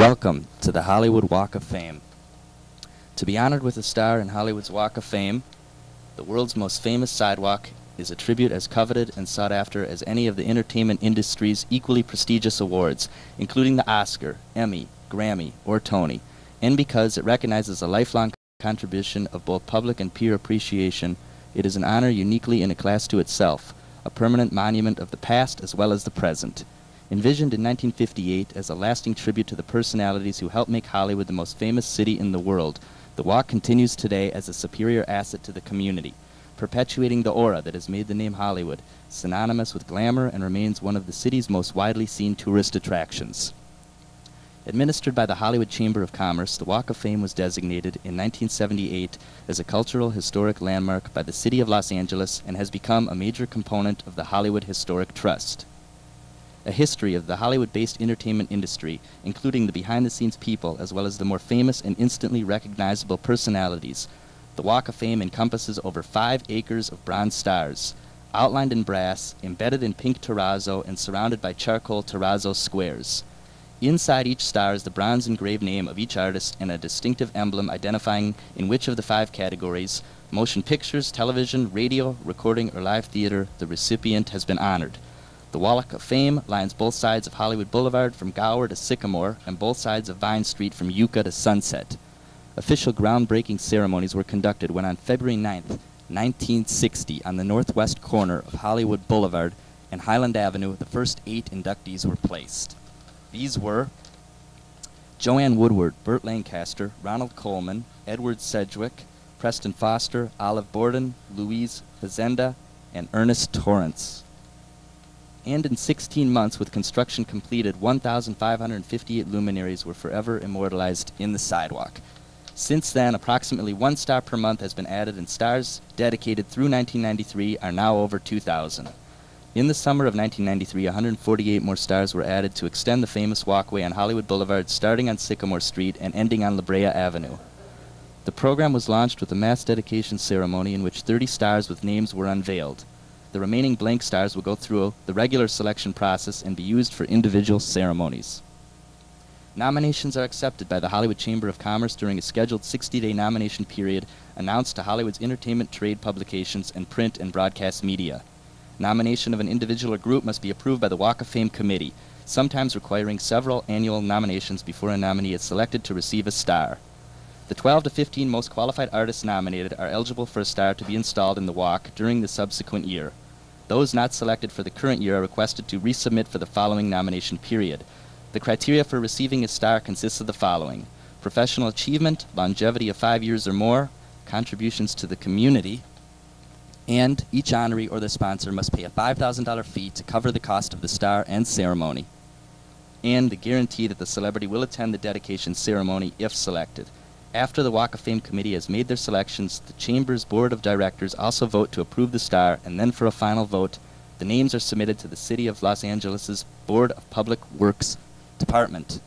Welcome to the Hollywood Walk of Fame. To be honored with a star in Hollywood's Walk of Fame, the world's most famous sidewalk, is a tribute as coveted and sought after as any of the entertainment industry's equally prestigious awards, including the Oscar, Emmy, Grammy, or Tony, and because it recognizes a lifelong contribution of both public and peer appreciation, it is an honor uniquely in a class to itself, a permanent monument of the past as well as the present. Envisioned in 1958 as a lasting tribute to the personalities who helped make Hollywood the most famous city in the world, the walk continues today as a superior asset to the community, perpetuating the aura that has made the name Hollywood synonymous with glamour and remains one of the city's most widely seen tourist attractions. Administered by the Hollywood Chamber of Commerce, the Walk of Fame was designated in 1978 as a cultural historic landmark by the City of Los Angeles and has become a major component of the Hollywood Historic Trust. A history of the Hollywood-based entertainment industry, including the behind-the-scenes people as well as the more famous and instantly recognizable personalities. The Walk of Fame encompasses over 5 acres of bronze stars, outlined in brass, embedded in pink terrazzo, and surrounded by charcoal terrazzo squares. Inside each star is the bronze engraved name of each artist and a distinctive emblem identifying in which of the 5 categories, motion pictures, television, radio, recording, or live theater, the recipient has been honored. The Walk of Fame lines both sides of Hollywood Boulevard from Gower to Sycamore and both sides of Vine Street from Yucca to Sunset. Official groundbreaking ceremonies were conducted when on February 9, 1960, on the northwest corner of Hollywood Boulevard and Highland Avenue, the first 8 inductees were placed. These were Joanne Woodward, Burt Lancaster, Ronald Coleman, Edward Sedgwick, Preston Foster, Olive Borden, Louise Hazenda, and Ernest Torrance. And in 16 months, with construction completed, 1,558 luminaries were forever immortalized in the sidewalk. Since then, approximately 1 star per month has been added, and stars dedicated through 1993 are now over 2,000. In the summer of 1993, 148 more stars were added to extend the famous walkway on Hollywood Boulevard, starting on Sycamore Street and ending on La Brea Avenue. The program was launched with a mass dedication ceremony in which 30 stars with names were unveiled. The remaining blank stars will go through the regular selection process and be used for individual ceremonies. Nominations are accepted by the Hollywood Chamber of Commerce during a scheduled 60-day nomination period announced to Hollywood's entertainment trade publications and print and broadcast media. Nomination of an individual or group must be approved by the Walk of Fame Committee, sometimes requiring several annual nominations before a nominee is selected to receive a star. The 12 to 15 most qualified artists nominated are eligible for a star to be installed in the walk during the subsequent year. Those not selected for the current year are requested to resubmit for the following nomination period. The criteria for receiving a star consists of the following: professional achievement, longevity of 5 years or more, contributions to the community, and each honoree or their sponsor must pay a $5,000 fee to cover the cost of the star and ceremony, and the guarantee that the celebrity will attend the dedication ceremony if selected. After the Walk of Fame Committee has made their selections, the Chamber's Board of Directors also vote to approve the star, and then for a final vote, the names are submitted to the City of Los Angeles' Board of Public Works Department.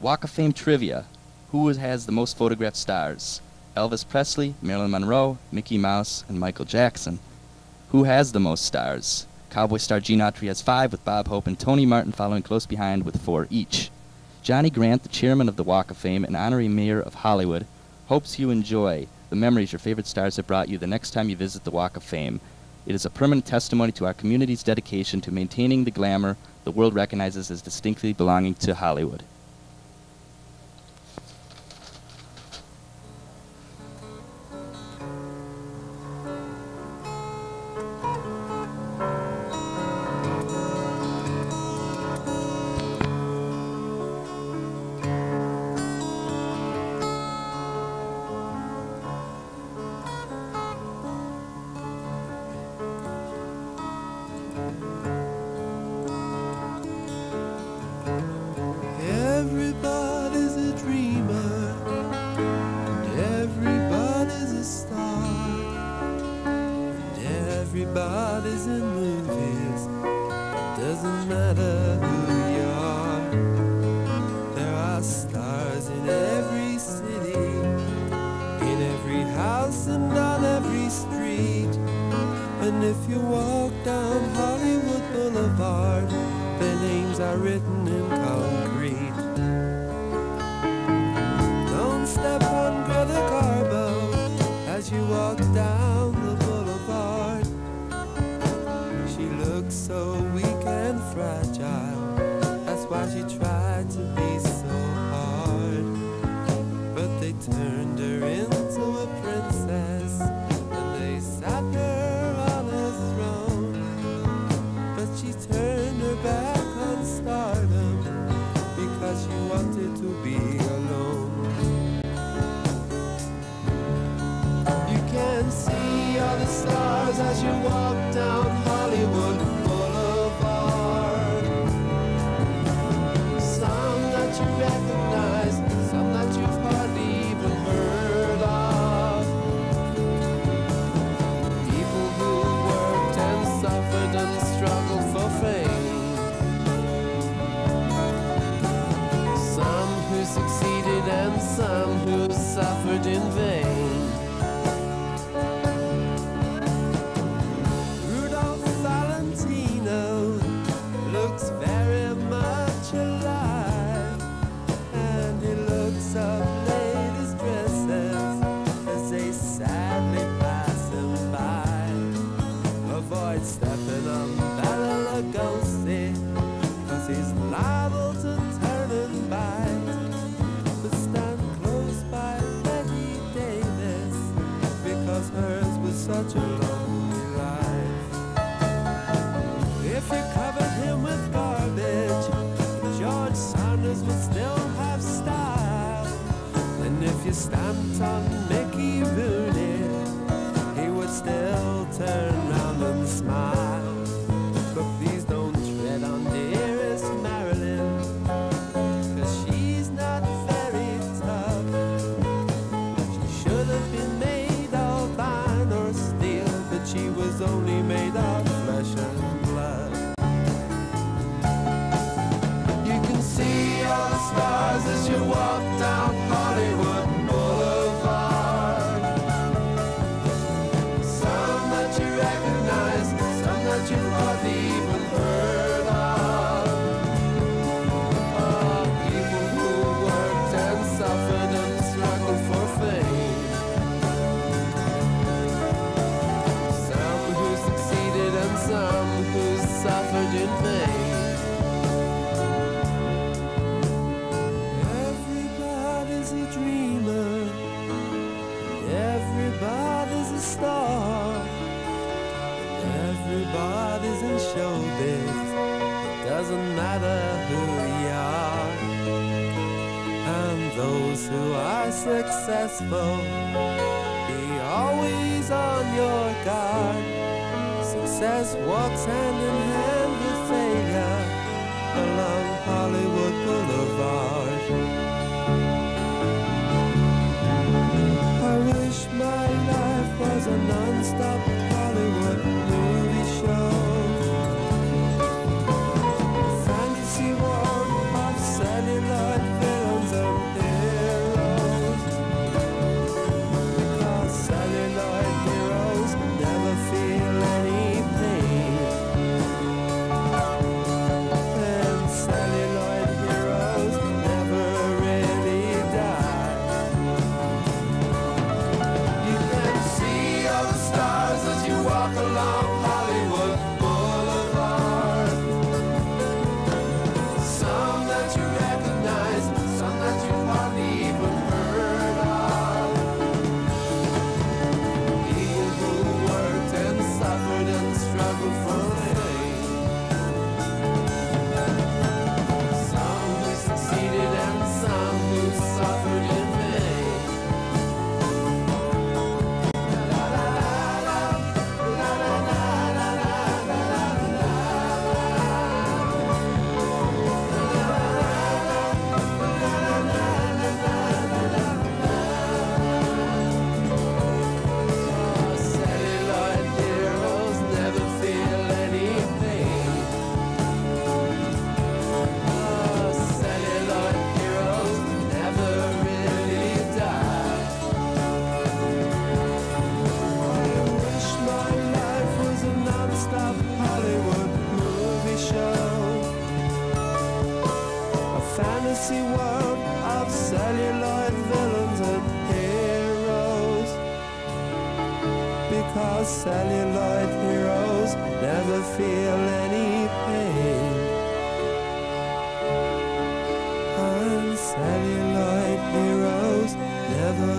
Walk of Fame trivia. Who has the most photographed stars? Elvis Presley, Marilyn Monroe, Mickey Mouse, and Michael Jackson. Who has the most stars? Cowboy star Gene Autry has 5, with Bob Hope and Tony Martin following close behind with 4 each. Johnny Grant, the chairman of the Walk of Fame and honorary mayor of Hollywood, hopes you enjoy the memories your favorite stars have brought you the next time you visit the Walk of Fame. It is a permanent testimony to our community's dedication to maintaining the glamour the world recognizes as distinctly belonging to Hollywood. Everybody's in movies, doesn't matter who you are. There are stars in every city, in every house and on every street. And if you walk down Hollywood Boulevard, their names are written in concrete. so weak and fragile. That's why she tried to be so hard. But they turned her into a princess, and they sat her on a throne. But she turned her back on stardom because she wanted to be alone. You can see all the stars as you walk down Hollywood Boulevard. Some that you recognize, some that you've hardly even heard of. People who worked and suffered and struggled for fame. Some who succeeded and some who suffered in vain. Stepping on Bela Lugosi, 'cause he's liable to turn and bite. But stand close by Betty Davis, because hers was such a lonely life. If you covered him with garbage, George Sanders would still have style. And if you stamped on Mickey Mouse, he would still turn and smile. But please don't tread on dearest Marilyn, 'cause she's not very tough. She should have been made of iron or steel, but she was only made of flesh and blood. You can see all the stars as you walk down Hollywood Boulevard. Some that you recognize, you hardly even heard of people who worked and suffered and struggled for fame. Some who succeeded and some who suffered in vain. Everybody's a dreamer, everybody's a star. Everybody's in showbiz, it doesn't matter who you are. And those who are successful, be always on your guard. Success walks hand in hand with failure along Hollywood Boulevard. I wish my life was a non-stop Hollywood movie show. Fantasy world of celluloid films and heroes, because celluloid heroes never feel any pain. And celluloid heroes never really die. You can see all the stars as you walk along Hollywood Boulevard. Some that you recognize, some that you hardly even heard of. People who worked and suffered and struggled for fame. Some who succeeded and some who suffered in vain. Celluloid heroes never feel anything. Celluloid heroes never really die. I wish my life was a non-stop Hollywood movie show. A fantasy world of celluloid villains and heroes. 'Cause celluloid heroes never feel any pain. And celluloid heroes never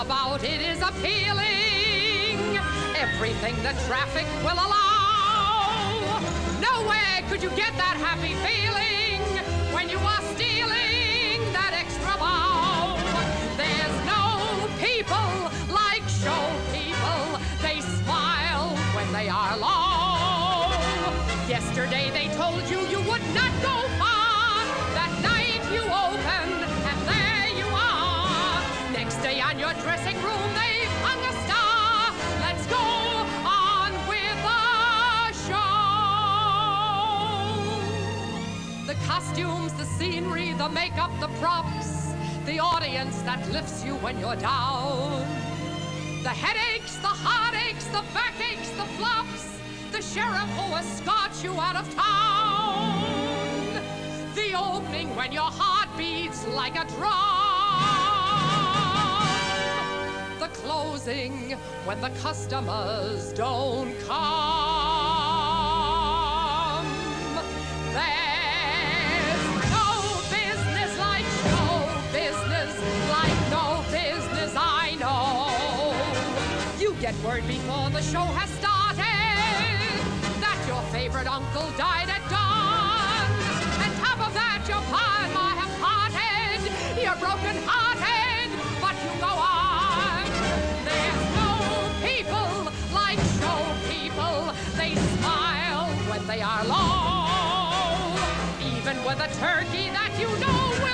about it is appealing. Everything the traffic will allow. Nowhere could you get that happy feeling when you are stealing that extra bow. There's no people like show people. They smile when they are low. Yesterday they told you you would not go far. That night you opened and there you are. Next day on your dressing room, they hung a star. Let's go on with the show. The costumes, the scenery, the makeup, the props, the audience that lifts you when you're down. The headaches, the heartaches, the backaches, the flops, the sheriff who escorts you out of town. The opening when your heart beats like a drum. The closing when the customers don't come. There's no business like show business, like no business I know. You get word before the show has started that your favorite uncle died at dawn. On top of that, your pa and ma have parted. You're broken hearted, but you go on. They are low, even with a turkey that you know.